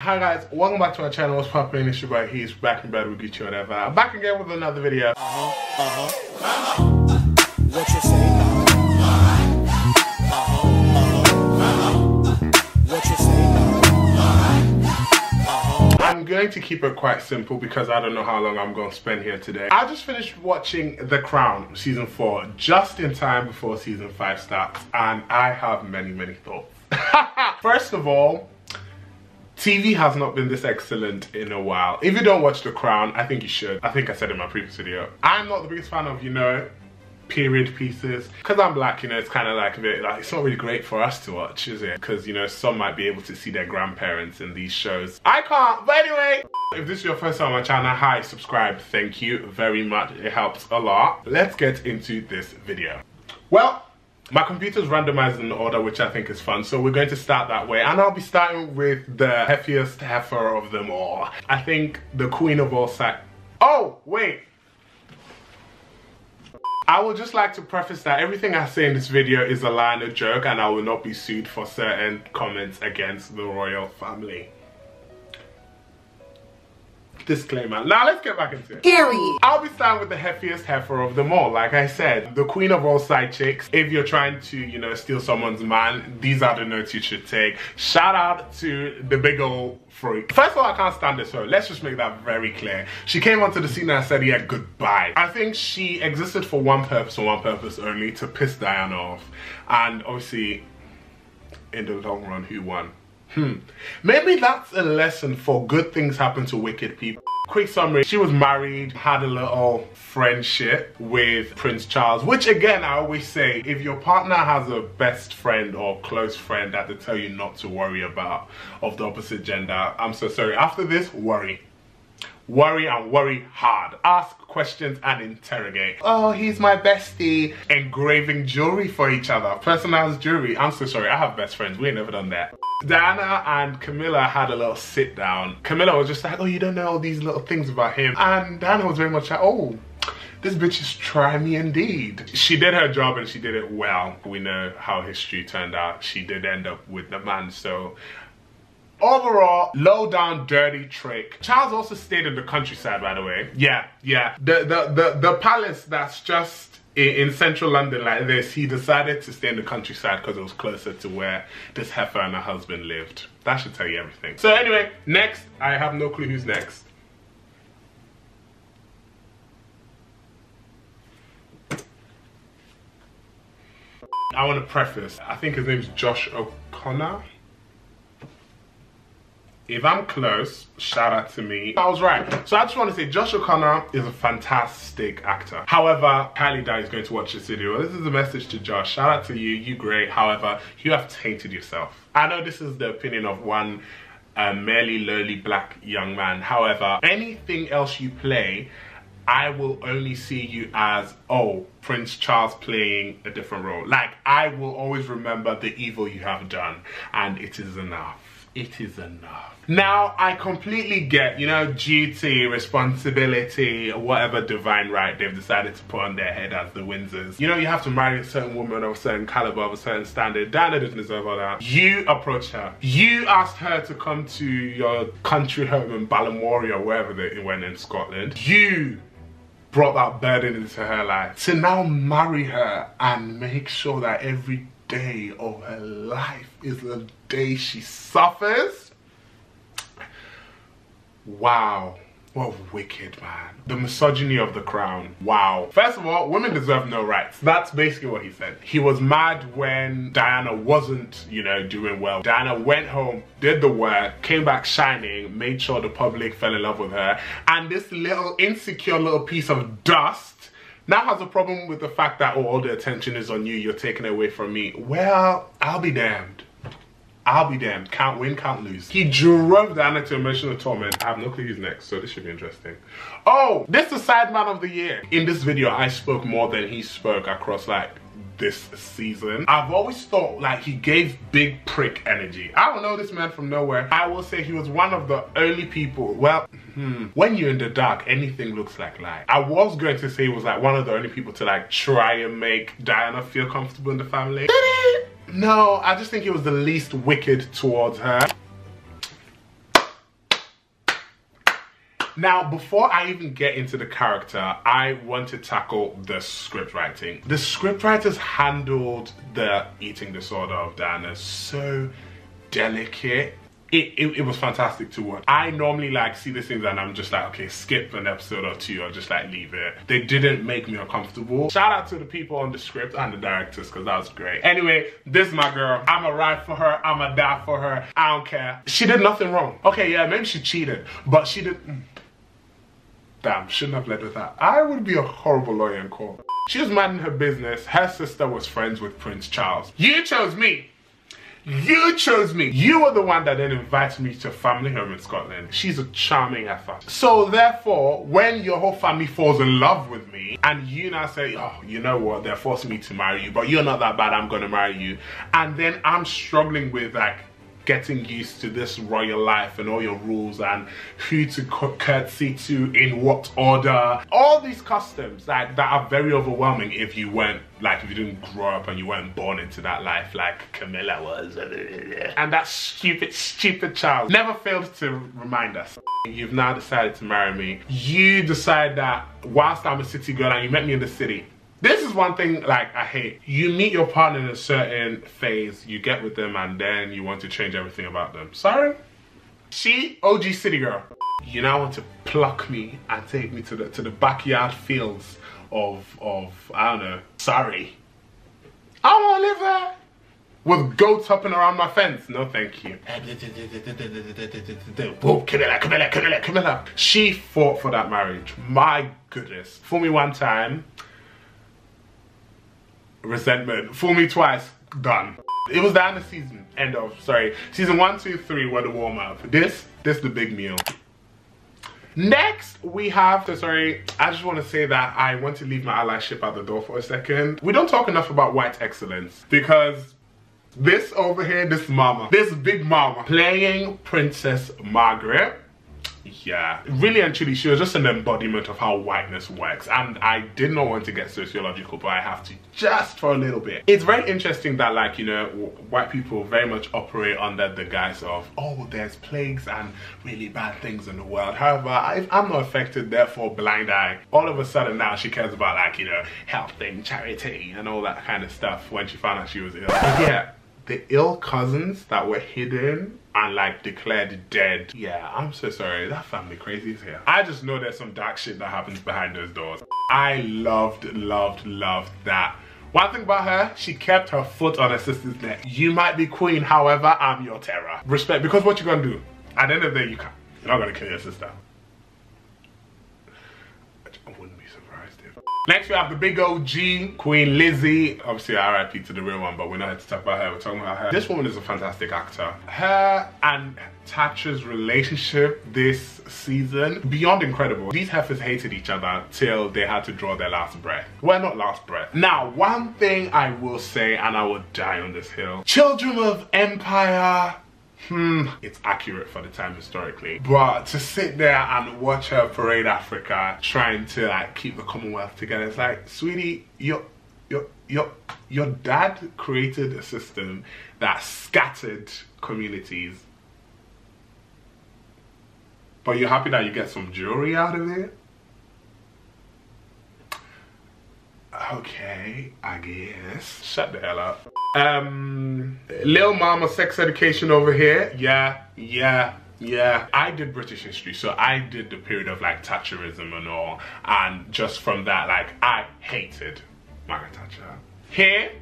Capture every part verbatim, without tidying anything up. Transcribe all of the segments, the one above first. Hi guys, welcome back to my channel. What's poppin'? It's your boy. He's back in bed with Gucci or whatever. I'm back again with another video. Uh huh. Uh huh. What you say? I'm going to keep it quite simple because I don't know how long I'm going to spend here today. I just finished watching The Crown season four just in time before season five starts, and I have many, many thoughts. First of all, T V has not been this excellent in a while. If you don't watch The Crown, I think you should. I think I said in my previous video, I'm not the biggest fan of, you know, period pieces. Because I'm black, you know, it's kind of like a bit like, it's not really great for us to watch, is it? Because, you know, some might be able to see their grandparents in these shows. I can't, but anyway. If this is your first time on my channel, hi, subscribe. Thank you very much. It helps a lot. Let's get into this video. Well, my computer's randomized in order, which I think is fun, so we're going to start that way. And I'll be starting with the heftiest heifer of them all. I think the queen of all sack. Oh, wait. I would just like to preface that everything I say in this video is a lie and a joke, and I will not be sued for certain comments against the royal family. Disclaimer. Now let's get back into it. Gary. I'll be starting with the heftiest heifer of them all. Like I said, the queen of all side chicks. If you're trying to, you know, steal someone's man, these are the notes you should take. Shout out to the big ol' freak. First of all, I can't stand this, so let's just make that very clear. She came onto the scene and I said, yeah, goodbye. I think she existed for one purpose and one purpose only, to piss Diana off. And obviously, in the long run, who won? Hmm. Maybe that's a lesson for good things happen to wicked people. Quick summary, she was married, had a little friendship with Prince Charles, which again, I always say, if your partner has a best friend or close friend that they tell you not to worry about of the opposite gender, I'm so sorry. After this, worry. Worry and worry hard. Ask questions and interrogate. Oh, he's my bestie. Engraving jewelry for each other. Personalized jewelry. I'm so sorry. I have best friends. We ain't never done that. Diana and Camilla had a little sit down. Camilla was just like, oh, you don't know all these little things about him. And Diana was very much like, oh, this bitch is try me indeed. She did her job and she did it well. We know how history turned out. She did end up with the man, so. Overall, low down, dirty trick. Charles also stayed in the countryside, by the way. Yeah, yeah. The the the, the palace that's just in, in central London like this, he decided to stay in the countryside because it was closer to where this heifer and her husband lived. That should tell you everything. So anyway, next. I have no clue who's next. I want to preface. I think his name's Josh O'Connor. If I'm close, shout out to me. I was right. So I just want to say Josh O'Connor is a fantastic actor. However, Kylie Dye is going to watch this video. This is a message to Josh. Shout out to you. You great. However, you have tainted yourself. I know this is the opinion of one uh, merely lowly black young man. However, anything else you play, I will only see you as, oh, Prince Charles playing a different role. Like, I will always remember the evil you have done. And it is enough. It is enough. Now, I completely get, you know, duty, responsibility, whatever divine right they've decided to put on their head as the Windsors. You know, you have to marry a certain woman of a certain caliber, of a certain standard. Diana didn't deserve all that. You approached her. You asked her to come to your country home in Balmoral or wherever they went in Scotland. You brought that burden into her life. To now marry her and make sure that every day of her life is a day she suffers. Wow, what a wicked man. The misogyny of The Crown. Wow. First of all, women deserve no rights. That's basically what he said. He was mad when Diana wasn't, you know, doing well. Diana went home, did the work, came back shining, made sure the public fell in love with her, and this little insecure little piece of dust now has a problem with the fact that, oh, all the attention is on you, you're taking it away from me. Well, I'll be damned. I'll be damned. Can't win, can't lose. He drove Diana to emotional torment. I have no clue who's next, so this should be interesting. Oh, this is Side Man of the Year. In this video, I spoke more than he spoke across, like, this season. I've always thought, like, he gave big prick energy. I don't know this man from nowhere. I will say he was one of the only people, well, hmm, when you're in the dark, anything looks like light. I was going to say he was, like, one of the only people to, like, try and make Diana feel comfortable in the family. Did he? No, I just think he was the least wicked towards her. Now, before I even get into the character, I want to tackle the script writing. The script writers handled the eating disorder of Diana so delicate. It, it, it was fantastic to watch. I normally like see these things and I'm just like, okay, skip an episode or two or just like leave it. They didn't make me uncomfortable. Shout out to the people on the script and the directors, because that was great. Anyway, this is my girl. I'ma ride for her, I'ma die for her, I don't care. She did nothing wrong. Okay, yeah, maybe she cheated, but she did... Damn, shouldn't have led with that. I would be a horrible lawyer in court. She was minding her business. Her sister was friends with Prince Charles. You chose me. You chose me. You were the one that then invited me to a family home in Scotland. She's a charming effer. So therefore, when your whole family falls in love with me and you now say, oh, you know what, they're forcing me to marry you, but you're not that bad, I'm gonna marry you. And then I'm struggling with like getting used to this royal life and all your rules and who to curtsy to in what order. All these customs like that are very overwhelming if you weren't like if you didn't grow up and you weren't born into that life like Camilla was. And that stupid, stupid child never failed to remind us. You've now decided to marry me. You decide that whilst I'm a city girl and you met me in the city. This is one thing like I hate. You meet your partner in a certain phase, you get with them and then you want to change everything about them. Sorry? She, O G city girl. You now want to pluck me and take me to the to the backyard fields of, of I don't know, sorry. I wanna live there. With goats hopping around my fence. No, thank you. Whoa, Camilla, Camilla, Camilla, Camilla. She fought for that marriage. My goodness. For me one time, resentment. Fool me twice, done. It was Diana season, end of, sorry. Season one, two, three were the warm up. This, this the big meal. Next, we have, to, sorry, I just want to say that I want to leave my allyship at the door for a second. We don't talk enough about white excellence because this over here, this mama, this big mama, playing Princess Margaret. Yeah, really and truly, she was just an embodiment of how whiteness works. And I did not want to get sociological, but I have to just for a little bit. It's very interesting that, like, you know, white people very much operate under the guise of, oh, there's plagues and really bad things in the world. However, if I'm not affected, therefore blind eye. All of a sudden now she cares about, like, you know, health and charity and all that kind of stuff when she found out she was ill. But yeah, the ill cousins that were hidden and like declared dead. Yeah, I'm so sorry, that family crazy is here. I just know there's some dark shit that happens behind those doors. I loved, loved, loved that. One thing about her, she kept her foot on her sister's neck. You might be queen, however, I'm your terror. Respect, because what you gonna do? At the end of the day, you can't. You're not gonna kill your sister. I wouldn't be surprised if. Next we have the big O G, Queen Lizzie. Obviously R I P to the real one, but we're not here to talk about her, we're talking about her. This woman is a fantastic actor. Her and Tatcha's relationship this season, beyond incredible. These heifers hated each other till they had to draw their last breath. Well, not last breath. Now, one thing I will say, and I will die on this hill. Children of Empire. Hmm, it's accurate for the time historically, but to sit there and watch her parade Africa trying to like keep the Commonwealth together, it's like, sweetie, your your your your dad created a system that scattered communities, but you're happy that you get some jewelry out of it. Okay, I guess. Shut the hell up. Um, Lil Mama sex education over here. Yeah, yeah, yeah. I did British history, so I did the period of like Thatcherism and all. And just from that, like, I hated Margaret Thatcher. Here,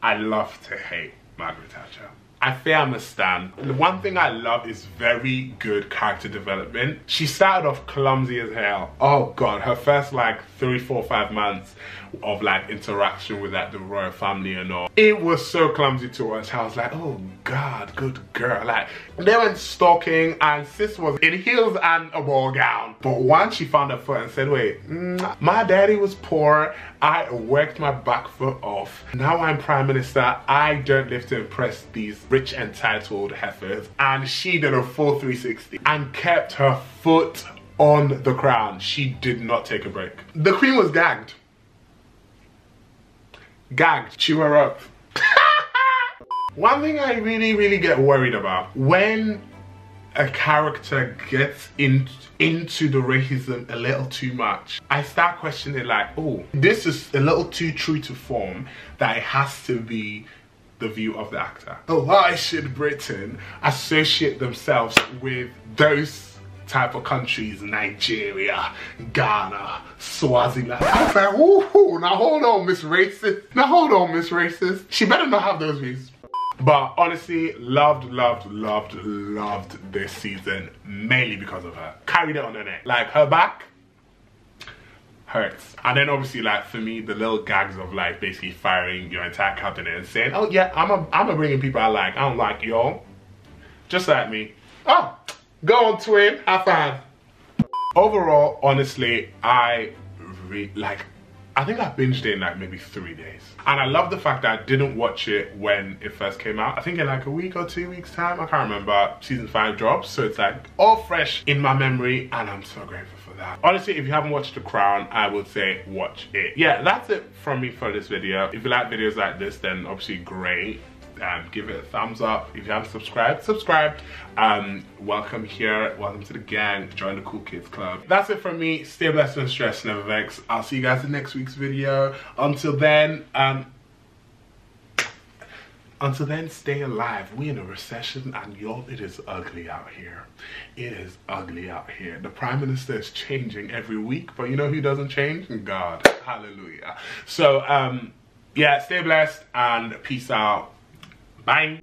I love to hate Margaret Thatcher. I fear I'm a stan. The one thing I love is very good character development. She started off clumsy as hell. Oh God, her first like three, four, five months of like interaction with like the royal family and all. It was so clumsy to watch. I was like, oh God, good girl. Like they went stalking and sis was in heels and a ball gown. But once she found her foot and said, wait, mm, my daddy was poor. I worked my back foot off. Now I'm prime minister. I don't live to impress these rich entitled heifers, and she did a full three sixty and kept her foot on the crown. She did not take a break. The queen was gagged. Gagged. Chew her up. One thing I really, really get worried about when a character gets in, into the racism a little too much, I start questioning like, oh, this is a little too true to form that it has to be the view of the actor. So why should Britain associate themselves with those type of countries? Nigeria, Ghana, Swaziland. I was like, woohoo, now hold on, Miss Racist. Now hold on, Miss Racist. She better not have those views. But honestly, loved, loved, loved, loved this season, mainly because of her. Carried it on her neck. Like, her back hurts. And then obviously, like, for me, the little gags of, like, basically firing your entire cabinet and saying, oh, yeah, I'm a, I'm a bringing people I like. I don't like y'all. Just like me. Oh, go on, twin. High five. Overall, honestly, I re like, I think I binged it in like maybe three days. And I love the fact that I didn't watch it when it first came out. I think in like a week or two weeks time, I can't remember, season five drops. So it's like all fresh in my memory and I'm so grateful for that. Honestly, if you haven't watched The Crown, I would say watch it. Yeah, that's it from me for this video. If you like videos like this, then obviously great. Um, give it a thumbs up. If you haven't subscribed, subscribe. Um, welcome here, welcome to the gang, join the cool kids club. That's it from me. Stay blessed, and stress, never vex. I'll see you guys in next week's video. Until then, um, until then, stay alive. We're in a recession and y'all, it is ugly out here. It is ugly out here. The Prime Minister is changing every week, but you know who doesn't change? God, hallelujah. So, um, yeah, stay blessed and peace out. Bye.